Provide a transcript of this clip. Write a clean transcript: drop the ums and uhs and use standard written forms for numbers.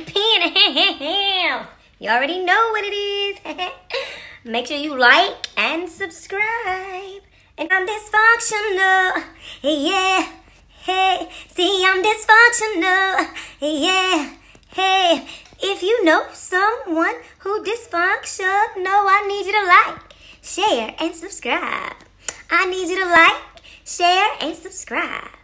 Dusty Pen. You already know what it is. Make sure you like and subscribe. And I'm dysfunctional. Yeah. Hey. See, I'm dysfunctional. Yeah. Hey. If you know someone who dysfunctional, I need you to like, share, and subscribe. I need you to like, share, and subscribe.